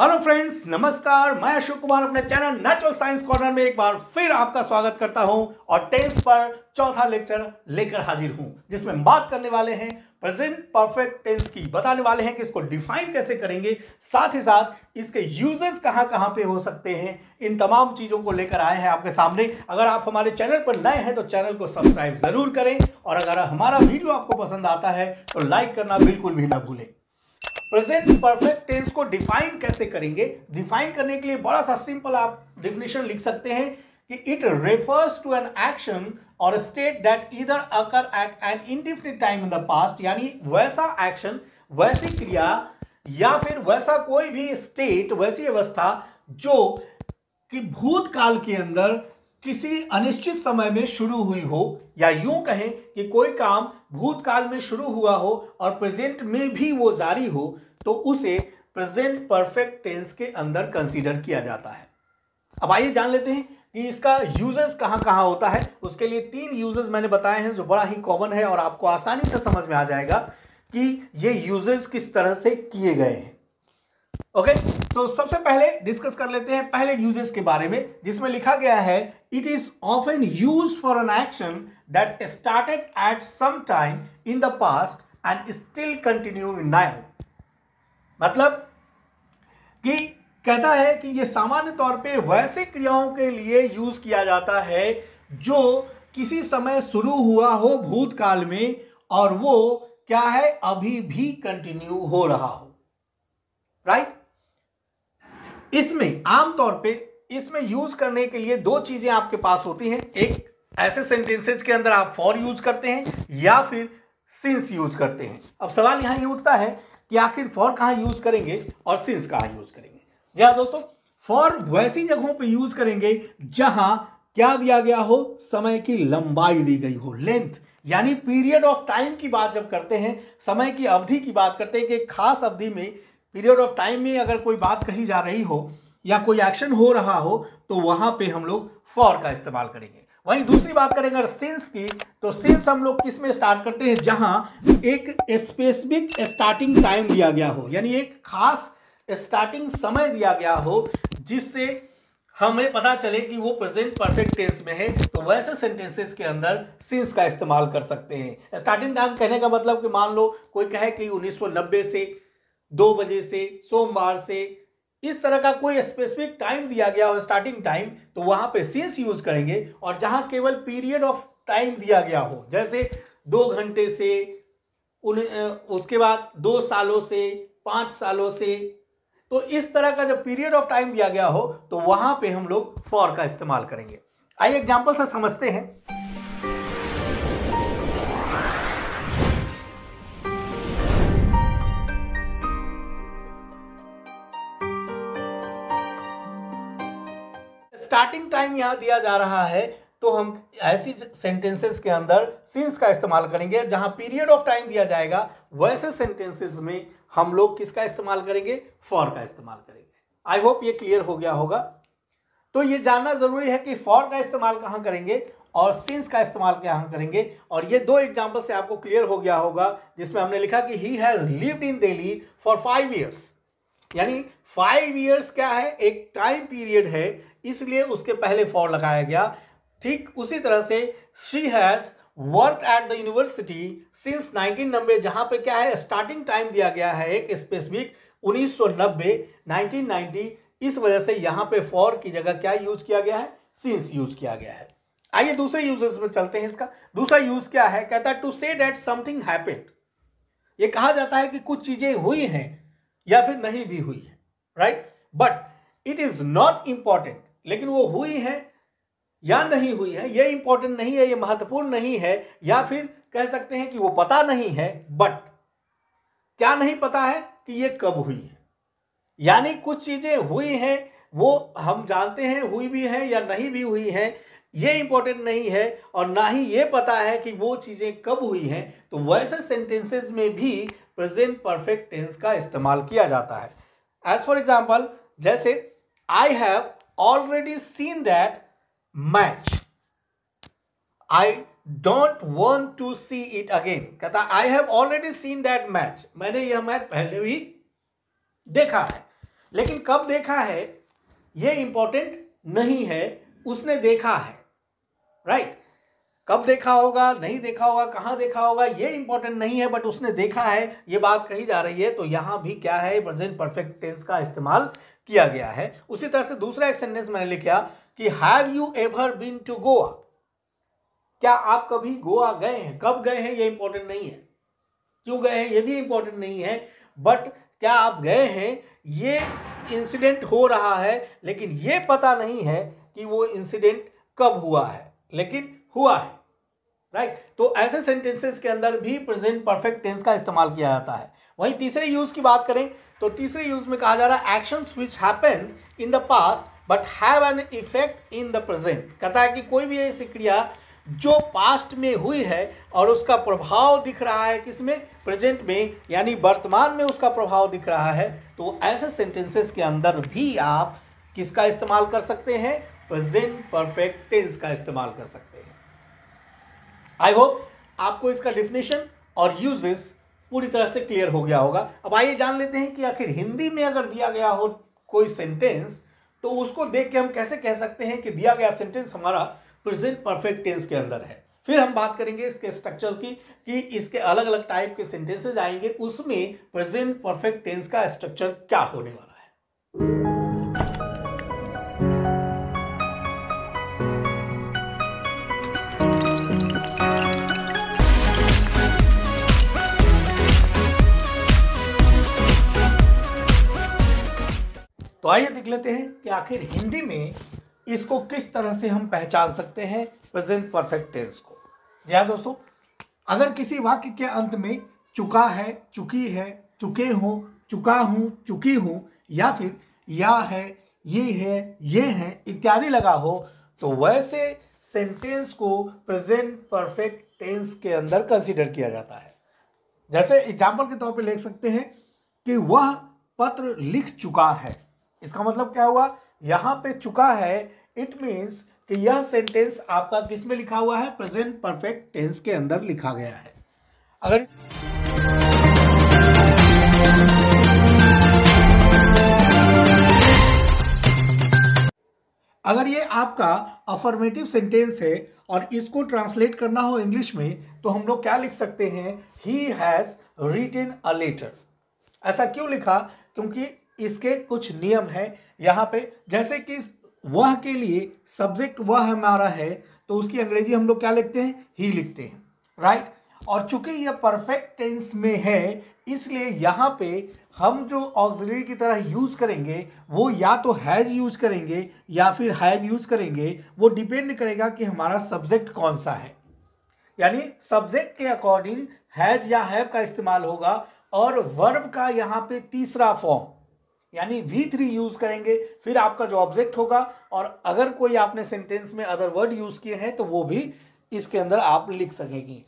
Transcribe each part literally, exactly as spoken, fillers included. Hello friends, नमस्कार। मैं अशोक कुमार अपने चैनल नेचुरल साइंस कॉर्नर में एक बार फिर आपका स्वागत करता हूं और टेस्ट पर चौथा लेक्चर लेकर हाजिर हूं, जिसमें हम बात करने वाले हैं प्रेजेंट परफेक्ट टेंस की। बताने वाले हैं कि इसको डिफाइन कैसे करेंगे, साथ ही साथ इसके यूजेस कहां कहां पे हो सकते हैं। इन तमाम चीज़ों को लेकर आए हैं आपके सामने। अगर आप हमारे चैनल पर नए हैं तो चैनल को सब्सक्राइब ज़रूर करें और अगर हमारा वीडियो आपको पसंद आता है तो लाइक करना बिल्कुल भी ना भूलें। प्रेजेंट परफेक्ट टेंस को डिफाइन कैसे करेंगे? डिफाइन करने के लिए बड़ा सा सिंपल आप डेफिनेशन लिख सकते हैं कि it refers to an action और state that either occur at an indefinite time in the past, यानी वैसा एक्शन, वैसी क्रिया या फिर वैसा कोई भी स्टेट, वैसी अवस्था जो कि भूतकाल के अंदर किसी अनिश्चित समय में शुरू हुई हो, या यूं कहें कि कोई काम भूतकाल में शुरू हुआ हो और प्रेजेंट में भी वो जारी हो, तो उसे प्रेजेंट परफेक्ट टेंस के अंदर कंसीडर किया जाता है। अब आइए जान लेते हैं कि इसका यूजेस कहां कहां होता है। उसके लिए तीन यूजेस मैंने बताए हैं जो बड़ा ही कॉमन है और आपको आसानी से समझ में आ जाएगा कि ये यूजेस किस तरह से किए गए हैं। ओके okay, तो so सबसे पहले डिस्कस कर लेते हैं पहले यूजेस के बारे में, जिसमें लिखा गया है it is often used for an action that started at some time in the past and still continue now. मतलब कि कहता है कि ये सामान्य तौर पे वैसे क्रियाओं के लिए यूज किया जाता है जो किसी समय शुरू हुआ हो भूतकाल में और वो क्या है, अभी भी कंटिन्यू हो रहा हो। Right right? इसमें आमतौर पे इसमें यूज करने के लिए दो चीजें आपके पास होती हैं। एक, ऐसे सेंटेंसेज के अंदर आप फॉर यूज करते हैं या फिर सिंस यूज करते हैं। अब सवाल यहां ये उठता है कि आखिर फॉर कहां यूज करेंगे और सिंस कहां यूज करेंगे। जी हाँ दोस्तों, फॉर वैसी जगहों पे यूज करेंगे जहां क्या दिया गया हो, समय की लंबाई दी गई हो, लेंथ, यानी पीरियड ऑफ टाइम की बात जब करते हैं, समय की अवधि की बात करते हैं कि खास अवधि में, पीरियड ऑफ टाइम में अगर कोई बात कही जा रही हो या कोई एक्शन हो रहा हो तो वहां पे हम लोग फॉर का इस्तेमाल करेंगे। वहीं दूसरी बात करेंगे अगर सिंस की, तो सिंस हम लोग किस में स्टार्ट करते हैं, जहां एक स्पेसिफिक स्टार्टिंग टाइम दिया गया हो, यानी एक खास स्टार्टिंग समय दिया गया हो जिससे हमें पता चले कि वो प्रेजेंट परफेक्ट टेंस में है, तो वैसे सेंटेंसेस के अंदर सिंस का इस्तेमाल कर सकते हैं। स्टार्टिंग टाइम कहने का मतलब कि मान लो कोई कहे कि उन्नीस सौ नब्बे से, दो बजे से, सोमवार से, इस तरह का कोई स्पेसिफिक टाइम दिया गया हो, स्टार्टिंग टाइम, तो वहां पे सिंस यूज करेंगे। और जहां केवल पीरियड ऑफ टाइम दिया गया हो, जैसे दो घंटे से, उन उसके बाद दो सालों से, पाँच सालों से, तो इस तरह का जब पीरियड ऑफ टाइम दिया गया हो तो वहां पे हम लोग फॉर का इस्तेमाल करेंगे। आइए एग्जाम्पल से समझते हैं। स्टार्टिंग टाइम यहाँ दिया जा रहा है तो हम ऐसी सेंटेंसेस के अंदर सिंस का इस्तेमाल करेंगे। जहाँ पीरियड ऑफ टाइम दिया जाएगा वैसे सेंटेंसेस में हम लोग किसका इस्तेमाल करेंगे, फॉर का इस्तेमाल करेंगे। आई होप ये क्लियर हो गया होगा। तो ये जानना जरूरी है कि फॉर का इस्तेमाल कहाँ करेंगे और सिंस का इस्तेमाल कहाँ करेंगे। और ये दो एग्जाम्पल से आपको क्लियर हो गया होगा, जिसमें हमने लिखा कि he has lived in Delhi for five years, यानी फाइव ईयर्स क्या है, एक टाइम पीरियड है, इसलिए उसके पहले फॉर लगाया गया। ठीक उसी तरह से she has work at the university since nineteen नब्बे, जहाँ पे क्या है, स्टार्टिंग टाइम दिया गया है एक स्पेसिफिक उन्नीस सौ नब्बे, नाइनटीन नाइंटी, इस वजह से यहाँ पे फॉर की जगह क्या यूज किया गया है, सिंस यूज किया गया है। आइए दूसरे यूजेस में चलते हैं। इसका दूसरा यूज क्या है, कहता है to say that something happened, ये कहा जाता है कि कुछ चीजें हुई हैं या फिर नहीं भी हुई है। Right, but it is not important, लेकिन वो हुई है या नहीं हुई है ये इंपॉर्टेंट नहीं है, ये महत्वपूर्ण नहीं है, या फिर कह सकते हैं कि वो पता नहीं है। बट क्या नहीं पता है कि ये कब हुई है, यानी कुछ चीजें हुई हैं वो हम जानते हैं, हुई भी हैं या नहीं भी हुई हैं, ये इंपॉर्टेंट नहीं है और ना ही ये पता है कि वो चीज़ें कब हुई हैं, तो वैसे सेंटेंसेस में भी प्रेजेंट परफेक्ट टेंस का इस्तेमाल किया जाता है। एज फॉर एग्जांपल, जैसे I have already seen that match, I don't want to see it again. कहता I have already seen that match, मैंने यह मैच पहले भी देखा है, लेकिन कब देखा है ये इंपॉर्टेंट नहीं है, उसने देखा है, राइट। कब देखा होगा, नहीं देखा होगा, कहाँ देखा होगा, ये इंपॉर्टेंट नहीं है, बट उसने देखा है, ये बात कही जा रही है। तो यहाँ भी क्या है, प्रेजेंट परफेक्ट टेंस का इस्तेमाल किया गया है। उसी तरह से दूसरा एक सेंटेंस मैंने लिखा कि have you ever been to Goa, क्या आप कभी गोवा गए हैं। कब गए हैं ये इंपॉर्टेंट नहीं है, क्यों गए हैं ये भी इंपॉर्टेंट नहीं है, बट क्या आप गए हैं, ये इंसिडेंट हो रहा है, लेकिन ये पता नहीं है कि वो इंसिडेंट कब हुआ है, लेकिन हुआ है, राइट right? तो ऐसे सेंटेंसेस के अंदर भी प्रेजेंट परफेक्ट टेंस का इस्तेमाल किया जाता है। वहीं तीसरे यूज की बात करें तो तीसरे यूज में कहा जा रहा है actions which happened in the past but have an effect in the present. कहता है कि कोई भी ऐसी क्रिया जो पास्ट में हुई है और उसका प्रभाव दिख रहा है किसमें, प्रेजेंट में, यानी वर्तमान में उसका प्रभाव दिख रहा है। तो ऐसे सेंटेंसेस के अंदर भी आप किसका इस्तेमाल कर सकते हैं, प्रेजेंट परफेक्ट टेंस का इस्तेमाल कर सकते हैं। आई होप आपको इसका डेफिनेशन और यूजेस पूरी तरह से क्लियर हो गया होगा। अब आइए जान लेते हैं कि आखिर हिंदी में अगर दिया गया हो कोई सेंटेंस तो उसको देख के हम कैसे कह सकते हैं कि दिया गया सेंटेंस हमारा प्रेजेंट परफेक्ट टेंस के अंदर है। फिर हम बात करेंगे इसके स्ट्रक्चर की कि इसके अलग अलग टाइप के सेंटेंसेज आएंगे, उसमें प्रेजेंट परफेक्ट टेंस का स्ट्रक्चर क्या होने वाला है। तो आइए देख लेते हैं कि आखिर हिंदी में इसको किस तरह से हम पहचान सकते हैं प्रेजेंट परफेक्ट टेंस को। जी हाँ दोस्तों, अगर किसी वाक्य के अंत में चुका है, चुकी है, चुके हो, चुका हूँ, चुकी हूँ, या फिर या है, ये है, ये है, इत्यादि लगा हो तो वैसे सेंटेंस को प्रेजेंट परफेक्ट टेंस के अंदर कंसीडर किया जाता है। जैसे एग्जाम्पल के तौर पे लिख सकते हैं कि वह पत्र लिख चुका है। इसका मतलब क्या हुआ, यहाँ पे चुका है, इट मीन्स कि यह सेंटेंस आपका किस में लिखा हुआ है, प्रेजेंट परफेक्ट टेंस के अंदर लिखा गया है। अगर अगर ये आपका अफर्मेटिव सेंटेंस है और इसको ट्रांसलेट करना हो इंग्लिश में तो हम लोग क्या लिख सकते हैं, he has written a letter. ऐसा क्यों लिखा, क्योंकि इसके कुछ नियम हैं यहाँ पे। जैसे कि वह के लिए सब्जेक्ट वह हमारा है तो उसकी अंग्रेजी हम लोग क्या लिखते हैं, ही लिखते हैं, राइट। और चूंकि यह परफेक्ट टेंस में है इसलिए यहाँ पे हम जो ऑक्सिलरी की तरह यूज़ करेंगे वो या तो हैज़ यूज़ करेंगे या फिर हैव यूज़ करेंगे। वो डिपेंड करेगा कि हमारा सब्जेक्ट कौन सा है, यानी सब्जेक्ट के अकॉर्डिंग हैज़ या हैव का इस्तेमाल होगा। और वर्ब का यहाँ पे तीसरा फॉर्म यानी वी थ्री यूज करेंगे, फिर आपका जो ऑब्जेक्ट होगा। और अगर कोई आपने सेंटेंस में अदर वर्ड यूज किए हैं तो वो भी इसके अंदर आप लिख सकेंगे।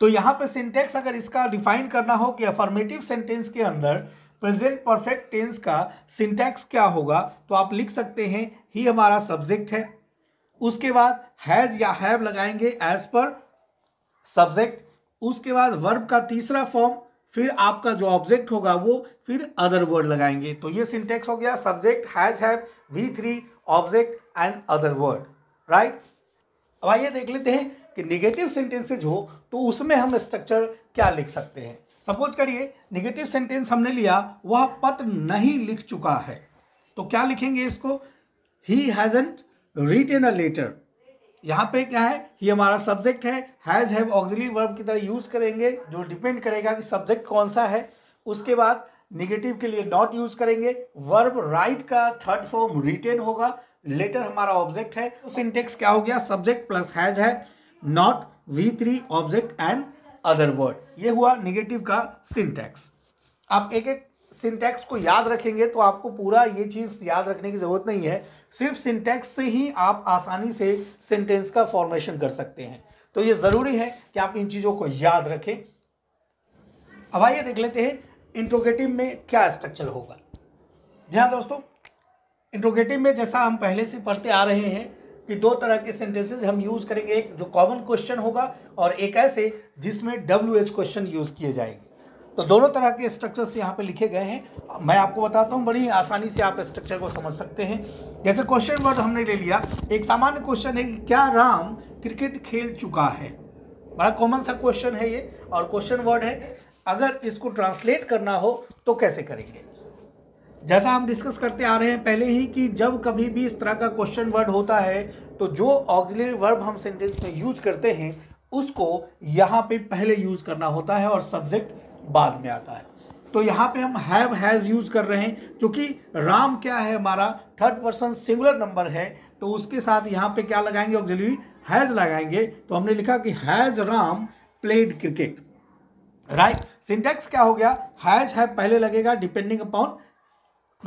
तो यहाँ पे सिंटैक्स अगर इसका डिफाइन करना हो कि अफर्मेटिव सेंटेंस के अंदर प्रेजेंट परफेक्ट टेंस का सिंटैक्स क्या होगा तो आप लिख सकते हैं, ही हमारा सब्जेक्ट है, उसके बाद हैज या हैव लगाएंगे एज पर सब्जेक्ट, उसके बाद वर्ब का तीसरा फॉर्म, फिर आपका जो ऑब्जेक्ट होगा वो, फिर अदर वर्ड लगाएंगे। तो ये सिंटैक्स हो गया subject has have V three object and other word, right. अब आइए देख लेते हैं कि निगेटिव सेंटेंसेज हो तो उसमें हम स्ट्रक्चर क्या लिख सकते हैं। सपोज करिए निगेटिव सेंटेंस हमने लिया, वह पत्र नहीं लिख चुका है, तो क्या लिखेंगे इसको, he hasn't written a letter. यहाँ पे क्या है, ये हमारा सब्जेक्ट है, हैज हैव ऑक्सिलरी वर्ब की तरह यूज़ करेंगे जो डिपेंड करेगा कि सब्जेक्ट कौन सा है। उसके बाद निगेटिव के लिए नॉट यूज़ करेंगे, वर्ब राइट का थर्ड फॉर्म रिटेन होगा, लेटर हमारा ऑब्जेक्ट है। तो सिंटेक्स क्या हो गया, सब्जेक्ट प्लस हैज है, not, V three object and other word. ये हुआ निगेटिव का सिंटेक्स। आप एक एक सिंटैक्स को याद रखेंगे तो आपको पूरा ये चीज़ याद रखने की ज़रूरत नहीं है, सिर्फ सिंटैक्स से ही आप आसानी से सेंटेंस का फॉर्मेशन कर सकते हैं। तो ये ज़रूरी है कि आप इन चीज़ों को याद रखें। अब आइए देख लेते हैं इंट्रोगेटिव में क्या स्ट्रक्चर होगा। जी हाँ दोस्तों, इंट्रोगेटिव में जैसा हम पहले से पढ़ते आ रहे हैं कि दो तरह के सेंटेंसेज हम यूज़ करेंगे, एक जो कॉमन क्वेश्चन होगा और एक ऐसे जिसमें डब्ल्यू एच क्वेश्चन यूज़ किए जाएंगे। तो दोनों तरह के स्ट्रक्चर्स यहाँ पे लिखे गए हैं। मैं आपको बताता हूँ, बड़ी आसानी से आप स्ट्रक्चर को समझ सकते हैं। जैसे क्वेश्चन वर्ड हमने ले लिया, एक सामान्य क्वेश्चन है कि क्या राम क्रिकेट खेल चुका है। बड़ा कॉमन सा क्वेश्चन है ये, और क्वेश्चन वर्ड है। अगर इसको ट्रांसलेट करना हो तो कैसे करेंगे? जैसा हम डिस्कस करते आ रहे हैं पहले ही कि जब कभी भी इस तरह का क्वेश्चन वर्ड होता है तो जो ऑक्सिलरी वर्ब हम सेंटेंस में यूज करते हैं उसको यहाँ पे पहले यूज करना होता है और सब्जेक्ट बाद में आता है। तो यहाँ पे हम हैव हैज़ यूज कर रहे हैं, क्योंकि राम क्या है हमारा थर्ड पर्सन सिंगुलर नंबर है, तो उसके साथ यहाँ पे क्या लगाएंगे? ऑक्सिलरी हैज़ लगाएंगे। तो हमने लिखा कि has Ram played cricket, right. Syntax क्या हो गया? हैज़ है पहले लगेगा डिपेंडिंग अपॉन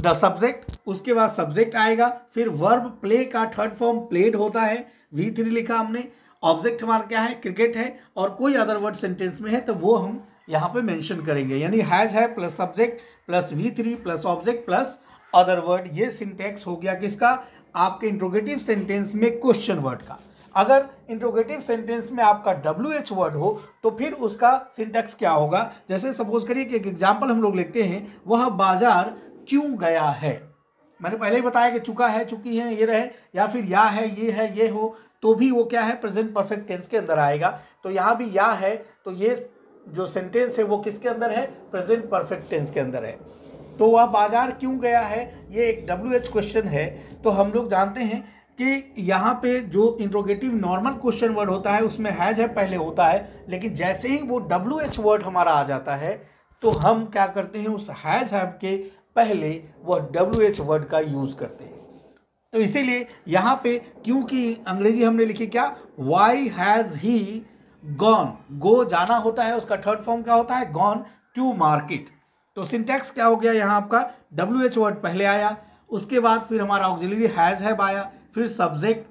द सब्जेक्ट, उसके बाद सब्जेक्ट आएगा, फिर वर्ब प्ले का थर्ड फॉर्म प्लेड होता है, वी थ्री लिखा हमने। ऑब्जेक्ट हमारा क्या है? क्रिकेट है, और कोई अदर वर्ड सेंटेंस में है तो वो हम यहाँ पे मेंशन करेंगे। यानी हैज है plus subject plus V three plus object plus other word, ये सिंटैक्स हो गया किसका? आपके इंट्रोगेटिव सेंटेंस में क्वेश्चन वर्ड का। अगर इंट्रोगेटिव सेंटेंस में आपका डब्ल्यू एच वर्ड हो तो फिर उसका सिंटैक्स क्या होगा? जैसे सपोज करिए कि एक एग्जाम्पल हम लोग लेते हैं, वह बाजार क्यों गया है। मैंने पहले ही बताया कि चुका है, चुकी है, ये रहे, या फिर या है, ये है, ये हो, तो भी वो क्या है? प्रेजेंट परफेक्ट टेंस के अंदर आएगा। तो यहाँ भी या है, तो ये जो सेंटेंस है वो किसके अंदर है? प्रेजेंट परफेक्ट टेंस के अंदर है। तो वह बाजार क्यों गया है, ये एक डब्ल्यू एच क्वेश्चन है। तो हम लोग जानते हैं कि यहाँ पे जो इंट्रोगेटिव नॉर्मल क्वेश्चन वर्ड होता है उसमें हैज है पहले होता है, लेकिन जैसे ही वो डब्ल्यू एच वर्ड हमारा आ जाता है तो हम क्या करते हैं? उस हैज हैव के पहले वह डब्ल्यू एच वर्ड का यूज़ करते हैं। तो इसीलिए यहाँ पे क्योंकि अंग्रेजी हमने लिखी क्या? Why has he gone, go जाना होता है, उसका थर्ड फॉर्म क्या होता है? Gone to market. तो सिंटैक्स क्या हो गया यहाँ आपका? डब्ल्यू एच वर्ड पहले आया, उसके बाद फिर हमारा ऑक्सिलरी हैज़ हैव आया, फिर सब्जेक्ट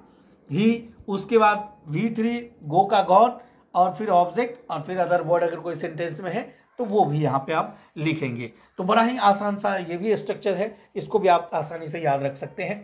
ही, उसके बाद वी थ्री गो का गॉन, और फिर ऑब्जेक्ट, और फिर अदर वर्ड अगर कोई सेंटेंस में है तो वो भी यहाँ पे आप लिखेंगे। तो बड़ा ही आसान सा ये भी स्ट्रक्चर है, इसको भी आप आसानी से याद रख सकते हैं।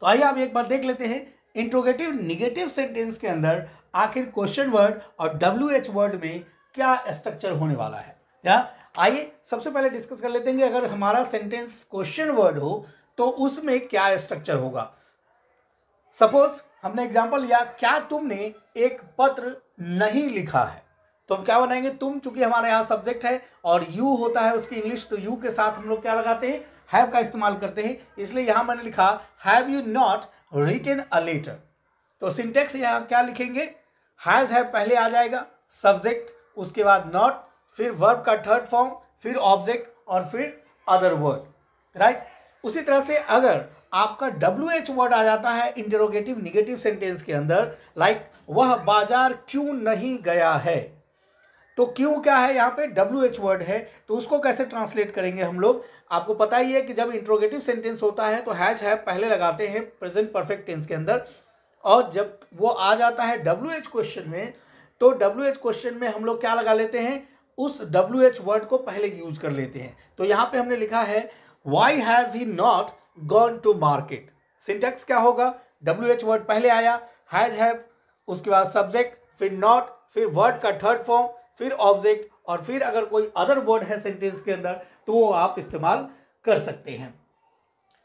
तो आइए आप एक बार देख लेते हैं, इंट्रोगेटिव निगेटिव सेंटेंस के अंदर आखिर क्वेश्चन वर्ड और डब्ल्यू एच वर्ड में क्या स्ट्रक्चर होने वाला है। यहाँ आइए सबसे पहले डिस्कस कर लेते हैं कि अगर हमारा सेंटेंस क्वेश्चन वर्ड हो तो उसमें क्या स्ट्रक्चर होगा। सपोज हमने एग्जांपल लिया, क्या तुमने एक पत्र नहीं लिखा है, तो हम क्या बनाएंगे? तुम, चूंकि हमारे यहाँ सब्जेक्ट है और यू होता है उसकी इंग्लिश, तो यू के साथ हम लोग क्या लगाते हैं? हैव का इस्तेमाल करते हैं। इसलिए यहाँ मैंने लिखा have you not written a letter. तो सिंटैक्स यहाँ क्या लिखेंगे? हैज है पहले आ जाएगा, सब्जेक्ट, उसके बाद नॉट, फिर वर्ब का थर्ड फॉर्म, फिर ऑब्जेक्ट, और फिर अदर वर्ड, राइट। उसी तरह से अगर आपका डब्ल्यू एच वर्ड आ जाता है इंटरोगेटिव निगेटिव सेंटेंस के अंदर, लाइक वह बाजार क्यों नहीं गया है, तो क्यों क्या है यहाँ पे? डब्ल्यू एच वर्ड है। तो उसको कैसे ट्रांसलेट करेंगे हम लोग? आपको पता ही है कि जब इंटरोगेटिव सेंटेंस होता है तो हैज है पहले लगाते हैं प्रेजेंट परफेक्ट टेंस के अंदर, और जब वो आ जाता है डब्ल्यू एच क्वेश्चन में तो डब्ल्यू एच क्वेश्चन में हम लोग क्या लगा लेते हैं? उस डब्ल्यू एच वर्ड को पहले यूज कर लेते हैं। तो यहाँ पे हमने लिखा है why has he not gone to market. Syntax क्या होगा? डब्ल्यू एच वर्ड पहले आया, हैज है, उसके बाद सब्जेक्ट, फिर नॉट, फिर वर्ड का थर्ड फॉर्म, फिर ऑब्जेक्ट, और फिर अगर कोई अदर वर्ड है सेंटेंस के अंदर तो वो आप इस्तेमाल कर सकते हैं।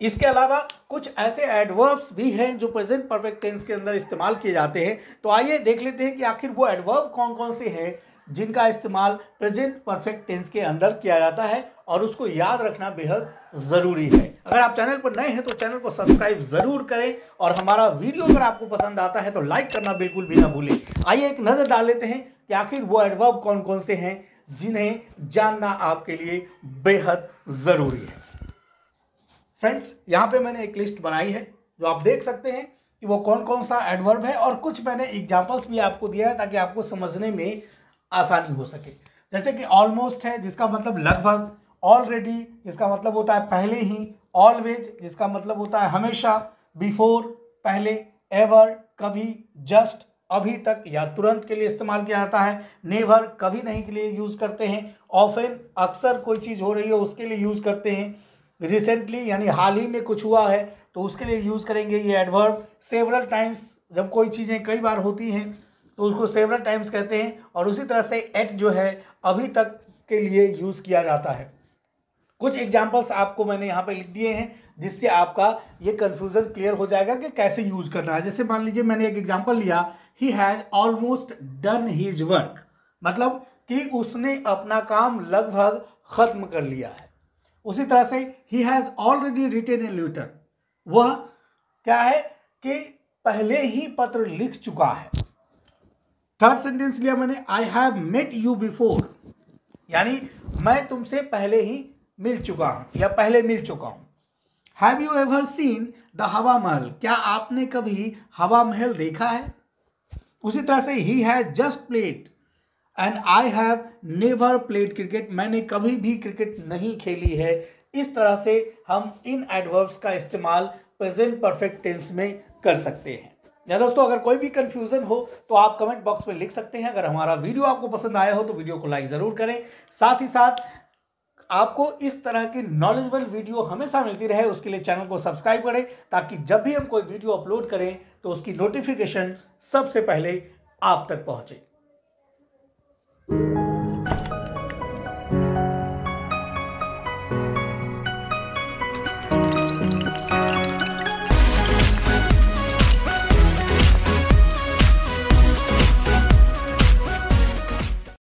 इसके अलावा कुछ ऐसे एडवर्ब्स भी हैं जो प्रेजेंट परफेक्ट टेंस के अंदर इस्तेमाल किए जाते हैं। तो आइए देख लेते हैं कि आखिर वो एडवर्ब कौन कौन से हैं जिनका इस्तेमाल प्रेजेंट परफेक्ट टेंस के अंदर किया जाता है, और उसको याद रखना बेहद ज़रूरी है। अगर आप चैनल पर नए हैं तो चैनल को सब्सक्राइब ज़रूर करें, और हमारा वीडियो अगर आपको पसंद आता है तो लाइक करना बिल्कुल भी ना भूलें। आइए एक नज़र डाल लेते हैं कि आखिर वो एडवर्ब कौन कौन से हैं जिन्हें जानना आपके लिए बेहद ज़रूरी है। फ्रेंड्स, यहाँ पे मैंने एक लिस्ट बनाई है जो आप देख सकते हैं कि वो कौन कौन सा एडवर्ब है, और कुछ मैंने एग्जांपल्स भी आपको दिया है ताकि आपको समझने में आसानी हो सके। जैसे कि ऑलमोस्ट है जिसका मतलब लगभग, ऑलरेडी जिसका मतलब होता है पहले ही, ऑलवेज जिसका मतलब होता है हमेशा, बिफोर पहले, एवर कभी, जस्ट अभी तक या तुरंत के लिए इस्तेमाल किया जाता है। नेवर कभी नहीं के लिए यूज़ करते हैं। ऑफन अक्सर कोई चीज़ हो रही है उसके लिए यूज़ करते हैं। रिसेंटली यानी हाल ही में कुछ हुआ है तो उसके लिए यूज़ करेंगे ये एडवर्ब। सेवरल टाइम्स, जब कोई चीज़ें कई बार होती हैं तो उसको सेवरल टाइम्स कहते हैं। और उसी तरह से एट जो है अभी तक के लिए यूज़ किया जाता है। कुछ एग्जांपल्स आपको मैंने यहाँ पे लिख दिए हैं जिससे आपका ये कंफ्यूजन क्लियर हो जाएगा कि कैसे यूज़ करना है। जैसे मान लीजिए मैंने एक एग्जांपल लिया, he has almost done his work, मतलब कि उसने अपना काम लगभग ख़त्म कर लिया है। उसी तरह से he has already written a letter, वह क्या है कि पहले ही पत्र लिख चुका है। थर्ड सेंटेंस लिया मैंने, I have met you before, यानी मैं तुमसे पहले ही मिल चुका हूँ या पहले मिल चुका हूँ। Have you ever seen the Hawa Mahal, क्या आपने कभी हवा महल देखा है। उसी तरह से he has just played and I have never played cricket, मैंने कभी भी क्रिकेट नहीं खेली है। इस तरह से हम इन एडवर्ब्स का इस्तेमाल प्रेजेंट परफेक्ट टेंस में कर सकते हैं। या दोस्तों अगर कोई भी कंफ्यूजन हो तो आप कमेंट बॉक्स में लिख सकते हैं। अगर हमारा वीडियो आपको पसंद आया हो तो वीडियो को लाइक ज़रूर करें। साथ ही साथ आपको इस तरह की नॉलेजेबल वीडियो हमेशा मिलती रहे उसके लिए चैनल को सब्सक्राइब करें, ताकि जब भी हम कोई वीडियो अपलोड करें तो उसकी नोटिफिकेशन सबसे पहले आप तक पहुंचे।